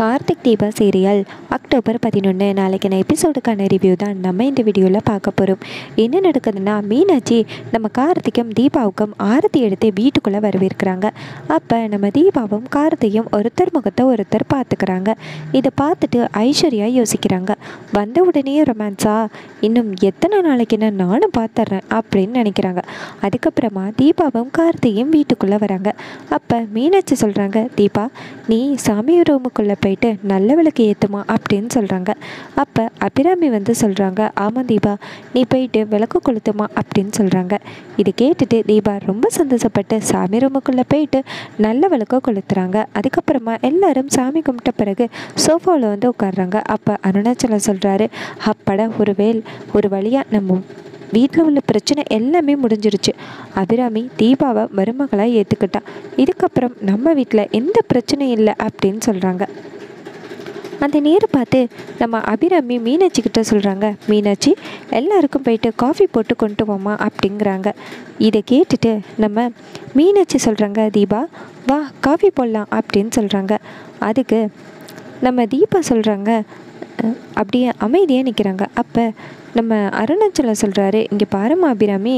Karthik Deepa serial October 11 நாளைக்கான எபிசோடுக்கான review தான் நம்ம இந்த வீடியோவில் பார்க்க போகிறோம். என்ன நடக்குதுன்னா, மீனாட்சி நம்ம கார்த்திக்கும் தீபாவுக்கும் ஆரத்தி எடுத்து வீட்டுக்குள்ளே வரவேற்கிறாங்க. அப்போ நம்ம தீபாவும் கார்த்தியும் ஒருத்தர் முகத்தை ஒருத்தர் பார்த்துக்கிறாங்க. இதை பார்த்துட்டு ஐஸ்வர்யா யோசிக்கிறாங்க, வந்த உடனே ரொமான்ஸா, இன்னும் எத்தனை நாளைக்குன்னு நானும் பார்த்துறேன் அப்படின்னு நினைக்கிறாங்க. அதுக்கப்புறமா தீபாவும் கார்த்தியும் வீட்டுக்குள்ளே வராங்க. அப்போ மீனாட்சி சொல்கிறாங்க, தீபா நீ சாமி ரூமுக்குள்ளே போயிட்டு நல்ல விளக்கு ஏற்றுமா அப்படின்னு சொல்கிறாங்க. அப்போ அபிராமி வந்து சொல்கிறாங்க, ஆமாம் தீபா நீ போயிட்டு விளக்கு கொளுத்துமா அப்படின்னு சொல்கிறாங்க. இது கேட்டுட்டு தீபா ரொம்ப சந்தோஷப்பட்டு சாமி ரூமுக்குள்ளே போயிட்டு நல்ல விளக்கு கொளுத்துறாங்க. அதுக்கப்புறமா எல்லாரும் சாமி கும்பிட்ட பிறகு சோஃபாவில் வந்து உட்காடுறாங்க. அப்போ அருணாச்சலம் சொல்கிறாரு, அப்பட ஒரு வழியாக நம்ம வீட்டில் உள்ள பிரச்சனை எல்லாமே முடிஞ்சிருச்சு. அபிராமி தீபாவை மருமகளாக ஏற்றுக்கிட்டா. இதுக்கப்புறம் நம்ம வீட்டில் எந்த பிரச்சனையும் இல்லை அப்படின்னு சொல்கிறாங்க. அந்த நேரம் பார்த்து நம்ம அபிராமி மீனாட்சிக்கிட்ட சொல்கிறாங்க, மீனாட்சி எல்லாருக்கும் போயிட்டு காஃபி போட்டு கொண்டு போமா அப்படிங்கிறாங்க. இதை கேட்டுட்டு நம்ம மீனாட்சி சொல்கிறாங்க, தீபா வா காஃபி போடலாம் அப்படின்னு சொல்கிறாங்க. அதுக்கு நம்ம தீபா சொல்கிறாங்க, அப்படியே அமைதியாக நிற்கிறாங்க. அப்போ நம்ம அருணாச்சலம் சொல்கிறாரு, இங்கே பாருமா அபிராமி,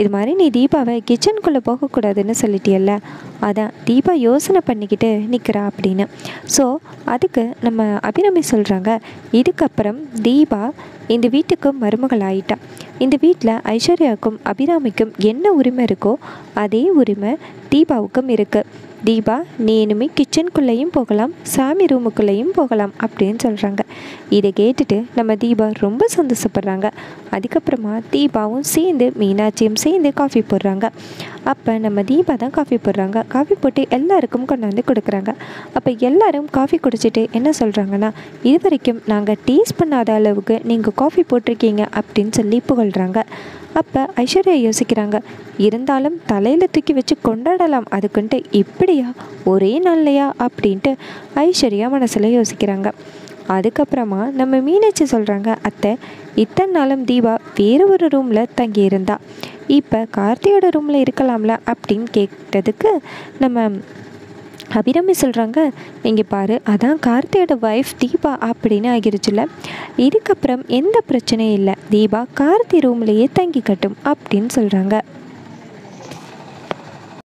இது மாதிரி நீ தீபாவை கிச்சனுக்குள்ளே போகக்கூடாதுன்னு சொல்லிட்டியல்ல, அதான் தீபா யோசனை பண்ணிக்கிட்டு நிற்கிறா அப்படின்னு. ஸோ அதுக்கு நம்ம அபிராமி சொல்கிறாங்க, இதுக்கப்புறம் தீபா இந்த வீட்டுக்கு மருமகள் ஆயிட்டா. இந்த வீட்டில் ஐஸ்வர்யாவுக்கும் அபிராமிக்கும் என்ன உரிமை இருக்கோ அதே உரிமை தீபாவுக்கும் இருக்குது. தீபா நீ இனிமேல் கிச்சனுக்குள்ளேயும் போகலாம் சாமி ரூமுக்குள்ளேயும் போகலாம் அப்படின்னு சொல்கிறாங்க. இதை கேட்டுட்டு நம்ம தீபா ரொம்ப சந்தோஷப்படுறாங்க. அதுக்கப்புறமா தீபாவும் சேர்ந்து மீனாட்சியும் சேர்ந்து காஃபி போடுறாங்க. அப்போ நம்ம தீபா தான் காஃபி போடுறாங்க. காஃபி போட்டு எல்லாருக்கும் கொண்டாந்து கொடுக்குறாங்க. அப்போ எல்லாரும் காஃபி குடிச்சிட்டு என்ன சொல்கிறாங்கன்னா, இது வரைக்கும் நாங்கள் டேஸ்ட் பண்ணாத அளவுக்கு நீங்கள் காஃபி போட்டிருக்கீங்க அப்படின்னு சொல்லி புகழ்கிறாங்க. அப்போ ஐஸ்வர்யா யோசிக்கிறாங்க, இருந்தாலும் தலையில் தூக்கி வச்சு கொண்டாடலாம், அதுக்குன்ட்டு இப்படியா ஒரே நாள்லையா அப்படின்ட்டு ஐஸ்வர்யா மனசில் யோசிக்கிறாங்க. அதுக்கப்புறமா நம்ம மீனாட்சி சொல்கிறாங்க, அத்தை இத்தனை நாளும் தீபா வேறு ஒரு ரூமில் தங்கியிருந்தா, இப்போ கார்த்தியோட ரூமில் இருக்கலாம்ல அப்படின்னு கேட்டதுக்கு நம்ம அபிராமி சொல்கிறாங்க, இங்கே பாரு அதான் கார்த்தியோட ஒய்ஃப் தீபா அப்படின்னு ஆகிருச்சுல, இதுக்கப்புறம் எந்த பிரச்சனையும் இல்லை, தீபா கார்த்தி ரூம்லேயே தங்கிக்கட்டும் அப்படின்னு சொல்கிறாங்க.